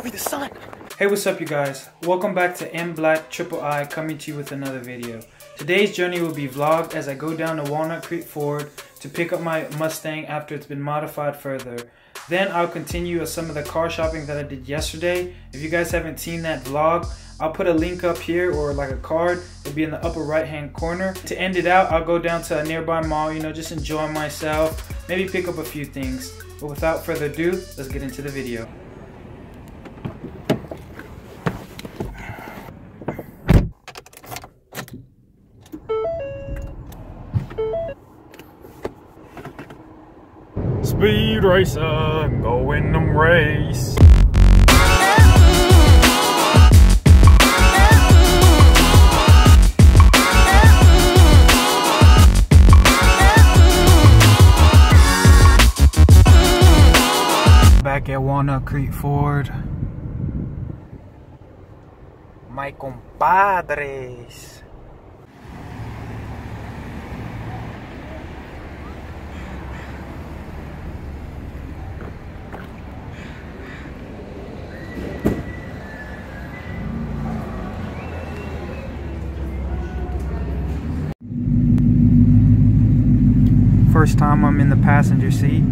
Hurry, the sun! Hey, what's up you guys? Welcome back to M Black Triple I, coming to you with another video. Today's journey will be vlogged as I go down to Walnut Creek Ford to pick up my Mustang after it's been modified further. Then I'll continue some of the car shopping that I did yesterday. If you guys haven't seen that vlog, I'll put a link up here, or like a card, it'll be in the upper right hand corner. To end it out, I'll go down to a nearby mall, you know, just enjoy myself, maybe pick up a few things. But without further ado, let's get into the video. Speed racer, I'm going to race. Back at Walnut Creek Ford. My compadres. First time I'm in the passenger seat.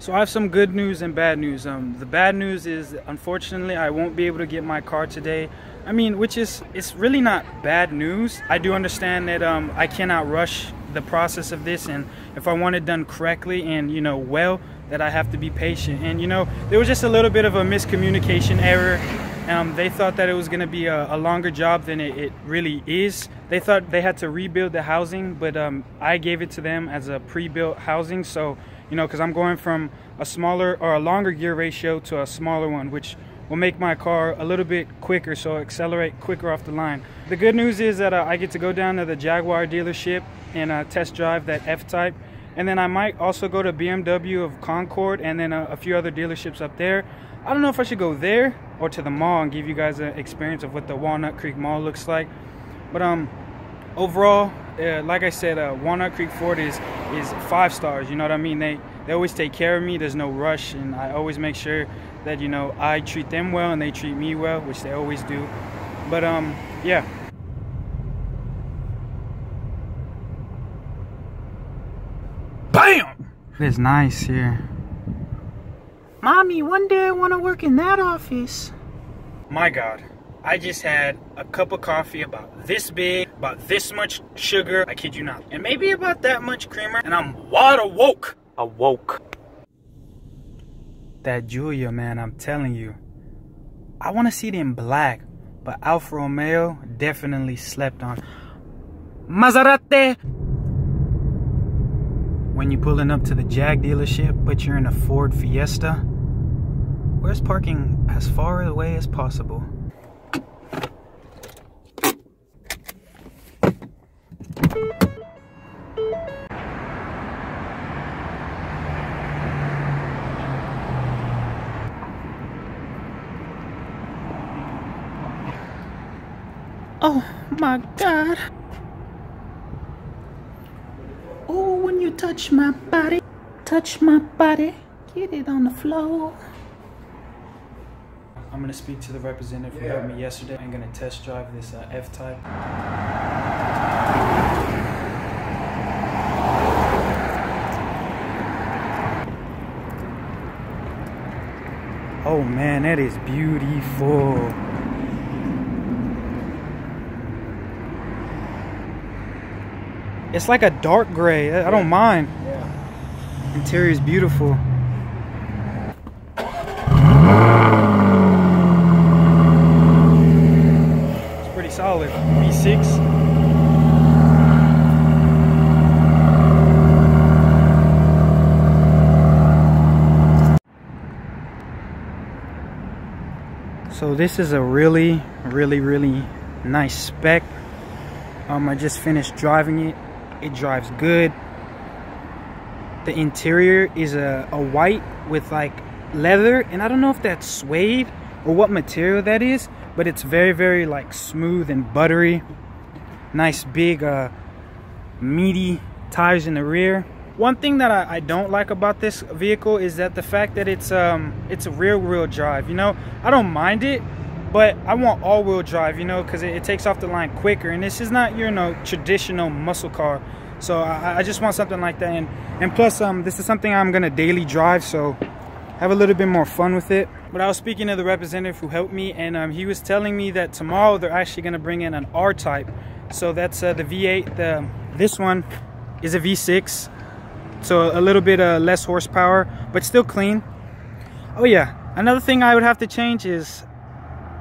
So I have some good news and bad news. The bad news is, unfortunately, I won't be able to get my car today. I mean, it's really not bad news. I do understand that I cannot rush the process of this, and if I want it done correctly and, you know, well, that I have to be patient. And, you know, there was just a little bit of a miscommunication error. They thought that it was going to be a longer job than it really is. They thought they had to rebuild the housing, but I gave it to them as a pre-built housing. So, you know, because I'm going from a smaller or a longer gear ratio to a smaller one, which will make my car a little bit quicker, so accelerate quicker off the line. The good news is that I get to go down to the Jaguar dealership and test drive that F-Type. And then I might also go to BMW of Concord, and then a few other dealerships up there. I don't know if I should go there or to the mall and give you guys an experience of what the Walnut Creek Mall looks like. But overall, like I said, Walnut Creek Ford is 5 stars, you know what I mean? They always take care of me, there's no rush, and I always make sure that, you know, I treat them well and they treat me well, which they always do. But yeah. BAM! It is nice here. Mommy, one day I want to work in that office. My God, I just had a cup of coffee about this big, about this much sugar, I kid you not, and maybe about that much creamer, and I'm wide woke. Awoke. That Giulia, man, I'm telling you. I want to see it in black, but Alfa Romeo definitely slept on. Maserati! When you're pulling up to the Jag dealership, but you're in a Ford Fiesta, where's parking as far away as possible? Oh my God. Oh, when you touch my body, get it on the floor. I'm gonna speak to the representative who helped me yesterday. I'm gonna test drive this F-Type. Oh man, that is beautiful. It's like a dark gray. I don't mind. Yeah. Interior is beautiful. It's pretty solid. V6. So this is a really, really, really nice spec. I just finished driving it. It drives good. The interior is a white with like leather, and I don't know if that's suede or what material that is, but it's very, very like smooth and buttery. Nice big meaty tires in the rear. One thing that I don't like about this vehicle is that the fact that it's a rear-wheel drive. You know, I don't mind it, but I want all-wheel drive, you know, because it takes off the line quicker. And this is not your, you know, traditional muscle car. So I just want something like that. And plus, this is something I'm going to daily drive, so have a little bit more fun with it. But I was speaking to the representative who helped me, and he was telling me that tomorrow they're actually going to bring in an R-Type. So that's the V8. This one is a V6. So a little bit less horsepower, but still clean. Oh yeah, another thing I would have to change is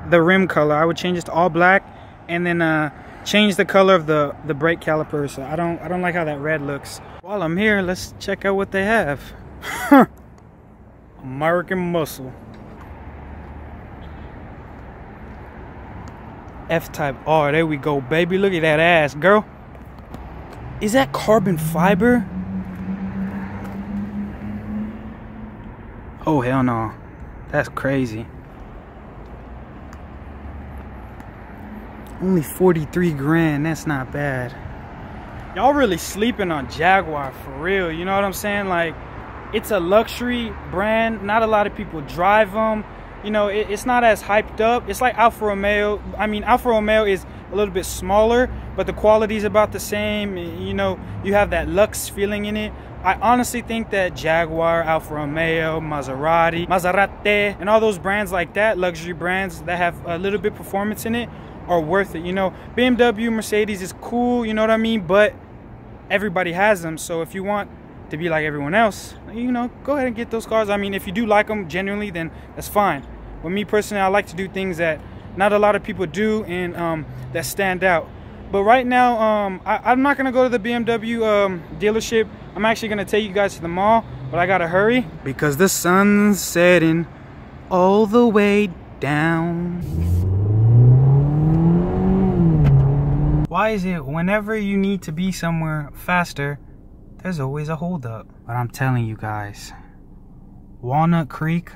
the rim color. I would change it to all black, and then change the color of the brake calipers. I don't like how that red looks. While I'm here, let's check out what they have. American Muscle F Type R. There we go, baby. Look at that ass, girl. Is that carbon fiber? Oh, hell no. That's crazy. Only 43 grand. That's not bad. Y'all really sleeping on Jaguar for real. You know what I'm saying? Like, it's a luxury brand. Not a lot of people drive them. You know, it's not as hyped up. It's like Alfa Romeo. I mean, Alfa Romeo is a little bit smaller, but the quality is about the same. You know, you have that luxe feeling in it. I honestly think that Jaguar, Alfa Romeo, Maserati, and all those brands like that, luxury brands that have a little bit performance in it, are worth it. You know, BMW, Mercedes is cool, you know what I mean? But everybody has them, so if you want to be like everyone else, you know, go ahead and get those cars. I mean, if you do like them genuinely, then that's fine. But me personally, I like to do things that not a lot of people do and that stand out. But right now, I'm not going to go to the BMW dealership. I'm actually going to take you guys to the mall, but I got to hurry because the sun's setting all the way down. Why is it whenever you need to be somewhere faster, there's always a holdup? But I'm telling you guys, Walnut Creek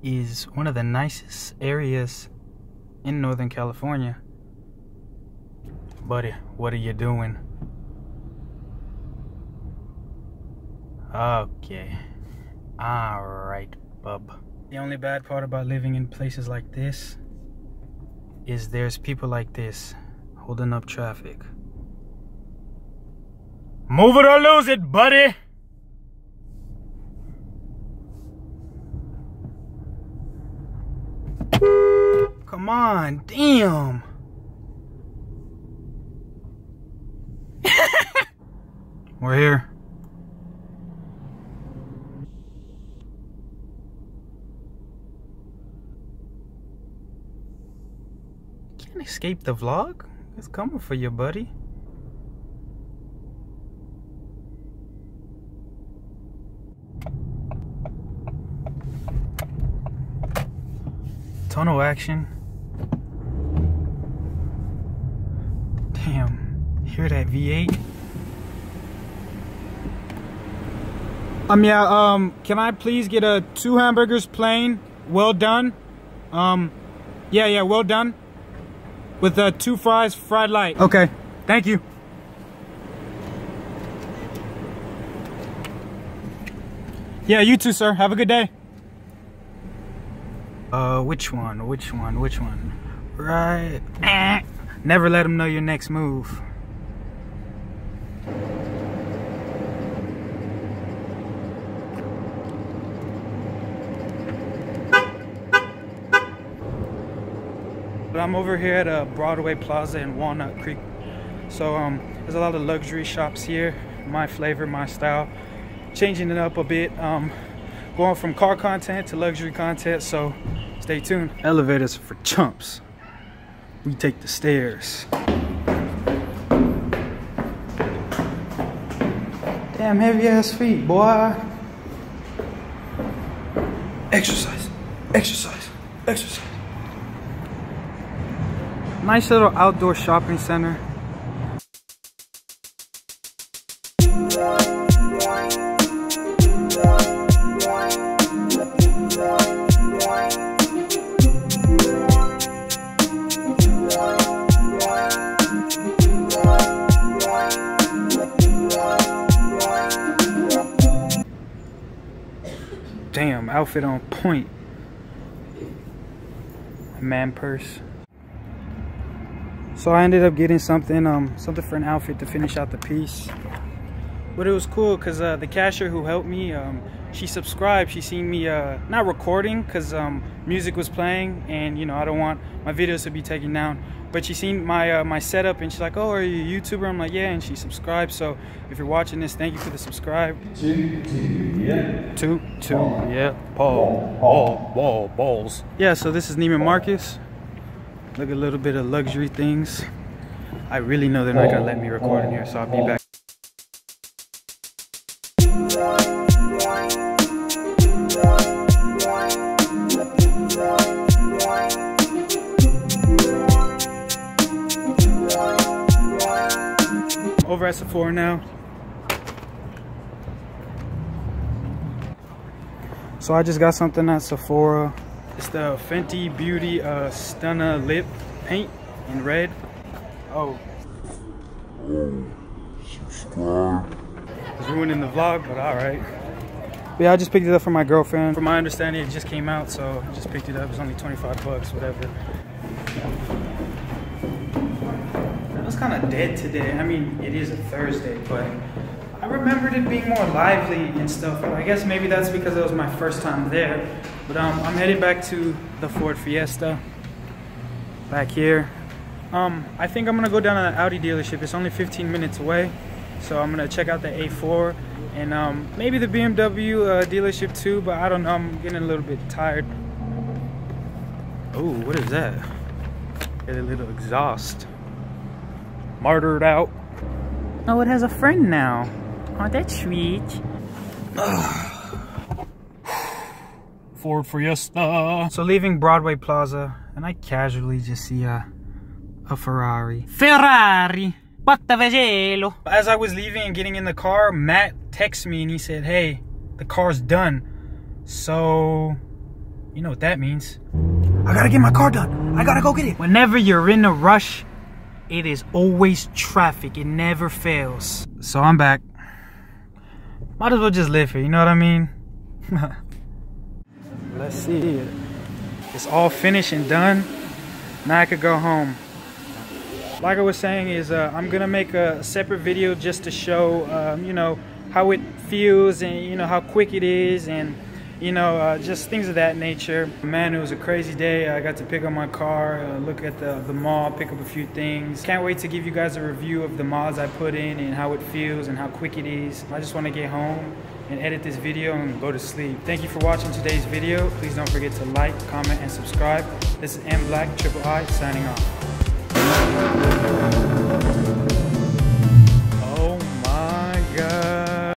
is one of the nicest areas in Northern California. Buddy, what are you doing? Okay. Alright, bub. The only bad part about living in places like this is there's people like this holding up traffic. Move it or lose it, buddy! Come on, damn! We're here. Can't escape the vlog. It's coming for you, buddy. Tunnel action. Damn. Hear that V8? Can I please get a 2 hamburgers plain, well done? Yeah, well done. With 2 fries, fried light. Okay, thank you. Yeah, you too, sir. Have a good day. Which one? Right. Never let them know your next move. But I'm over here at Broadway Plaza in Walnut Creek. So there's a lot of luxury shops here. My flavor, my style. Changing it up a bit. Going from car content to luxury content. So stay tuned. Elevators for chumps. We take the stairs. Damn heavy ass feet, boy. Exercise. Exercise. Exercise. Nice little outdoor shopping center. outfit on point. Man purse. So I ended up getting something for an outfit to finish out the piece. But it was cool because the cashier who helped me, she subscribed. She seen me not recording because music was playing, and you know I don't want my videos to be taken down. But she seen my my setup, and she's like, "Oh, are you a YouTuber?" I'm like, "Yeah," and she subscribed. So if you're watching this, thank you for the subscribe. Balls. Yeah. So this is Neiman Marcus. Look, a little bit of luxury things. I really know they're not gonna let me record in here, so I'll be back. Over at Sephora now. So I just got something at Sephora. It's the Fenty Beauty Stunna Lip Paint in red. Subscribe. It's ruining the vlog, but alright. Yeah, I just picked it up from my girlfriend. From my understanding, it just came out, so I just picked it up. It was only 25 bucks, whatever. Kind of dead today. I mean, it is a Thursday, but I remembered it being more lively and stuff. I guess maybe that's because it was my first time there. But I'm headed back to the Ford Fiesta back here. I think I'm gonna go down to the Audi dealership. It's only 15 minutes away, so I'm gonna check out the A4 and maybe the BMW dealership too. But I don't know. I'm getting a little bit tired. Oh, what is that? Get a little exhaust. Martyred out. Oh, it has a friend now. Oh, that's sweet. Ford Fiesta. So leaving Broadway Plaza, and I casually just see a Ferrari. Ferrari! Battaviello. As I was leaving and getting in the car, Matt texted me and he said, "Hey, the car's done." So, you know what that means. I gotta get my car done. I gotta go get it. Whenever you're in a rush, it is always traffic. It never fails. So I'm back. Might as well just live here, you know what I mean? Let's see it. It's all finished and done. Now I could go home. Like I was saying is I'm gonna make a separate video just to show you know, how it feels and you know how quick it is and you know, just things of that nature. Man, it was a crazy day. I got to pick up my car, look at the mall, pick up a few things. Can't wait to give you guys a review of the mods I put in and how it feels and how quick it is. I just want to get home and edit this video and go to sleep. Thank you for watching today's video. Please don't forget to like, comment, and subscribe. This is M Black Triple I signing off.